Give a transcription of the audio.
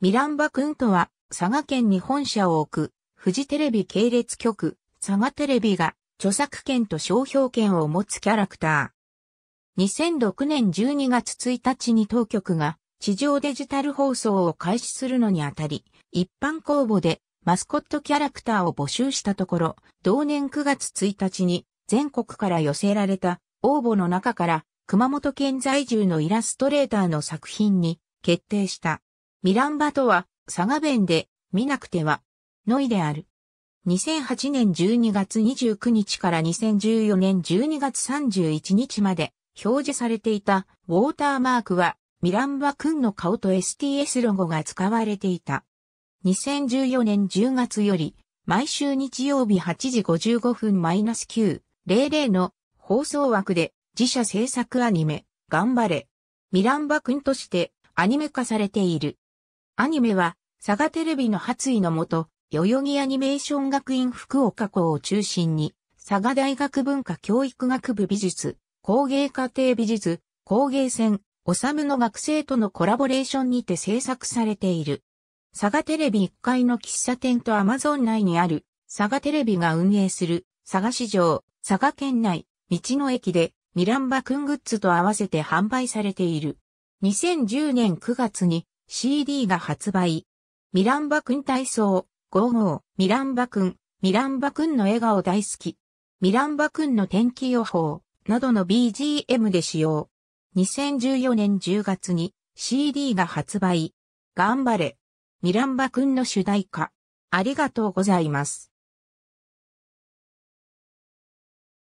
ミランバ君とは、佐賀県に本社を置く、フジテレビ系列局、佐賀テレビが、著作権と商標権を持つキャラクター。2006年12月1日に当局が、地上デジタル放送を開始するのにあたり、一般公募で、マスコットキャラクターを募集したところ、同年9月1日に、全国から寄せられた、応募の中から、熊本県在住のイラストレーターの作品に、決定した。ミランバとは、佐賀弁で、見なくては、の意である。2008年12月29日から2014年12月31日まで、表示されていた、ウォーターマークは、ミランバ君の顔と STS ロゴが使われていた。2014年10月より、毎週日曜日8時55分-9:00の放送枠で、自社制作アニメ、頑張れ、ミランバ君として、アニメ化されている。アニメは、佐賀テレビの発意のもと、代々木アニメーション学院福岡校を中心に、佐賀大学文化教育学部美術、工芸家庭美術、工芸専、修の学生とのコラボレーションにて制作されている。佐賀テレビ1階の喫茶店とアマゾン内にある、佐賀テレビが運営する、佐賀市場、佐賀県内、道の駅で、ミランバ君グッズと合わせて販売されている。2010年9月に、CD が発売。ミランバ君体操、55、ミランバ君の笑顔大好き。ミランバ君の天気予報、などの BGM で使用。2014年10月に CD が発売。頑張れ。ミランバ君の主題歌。ありがとうございます。